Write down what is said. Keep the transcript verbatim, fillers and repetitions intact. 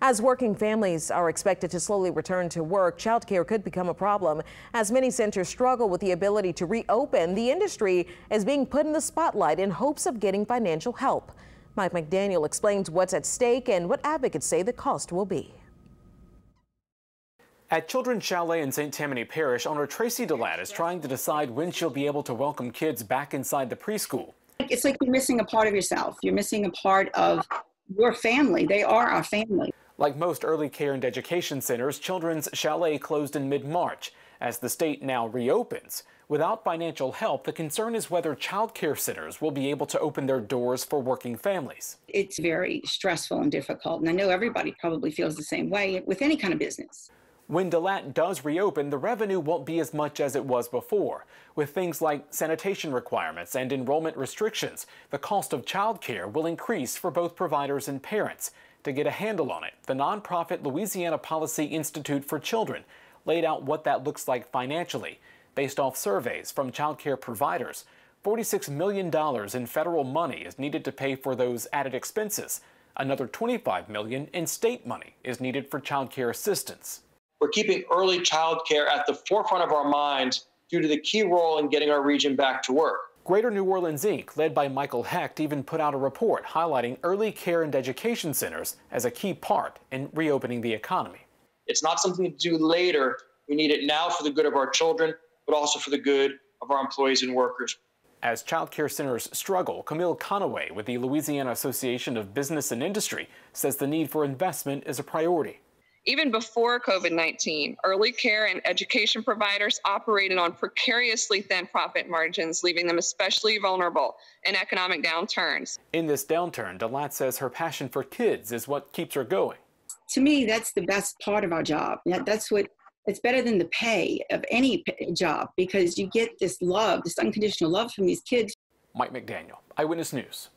As working families are expected to slowly return to work, childcare could become a problem. As many centers struggle with the ability to reopen, the industry is being put in the spotlight in hopes of getting financial help. Mike McDaniel explains what's at stake and what advocates say the cost will be. At Children's Chalet in Saint Tammany Parish, owner Tracy Delatte is trying to decide when she'll be able to welcome kids back inside the preschool. It's like you're missing a part of yourself. You're missing a part of your family. They are our family. Like most early care and education centers, Children's Chalet closed in mid-March. As the state now reopens, without financial help, the concern is whether child care centers will be able to open their doors for working families. It's very stressful and difficult, and I know everybody probably feels the same way with any kind of business. When Delatte does reopen, the revenue won't be as much as it was before. With things like sanitation requirements and enrollment restrictions, the cost of childcare will increase for both providers and parents. To get a handle on it, the nonprofit Louisiana Policy Institute for Children laid out what that looks like financially. Based off surveys from childcare providers, forty-six million dollars in federal money is needed to pay for those added expenses. Another twenty-five million dollars in state money is needed for childcare assistance. We're keeping early child care at the forefront of our minds due to the key role in getting our region back to work. Greater New Orleans, Incorporated, led by Michael Hecht, even put out a report highlighting early care and education centers as a key part in reopening the economy. It's not something to do later. We need it now for the good of our children, but also for the good of our employees and workers. As child care centers struggle, Camille Conaway with the Louisiana Association of Business and Industry says the need for investment is a priority. Even before COVID nineteen, early care and education providers operated on precariously thin profit margins, leaving them especially vulnerable in economic downturns. In this downturn, Delatte says her passion for kids is what keeps her going. To me, that's the best part of our job. That's what, it's better than the pay of any job, because you get this love, this unconditional love from these kids. Mike McDaniel, Eyewitness News.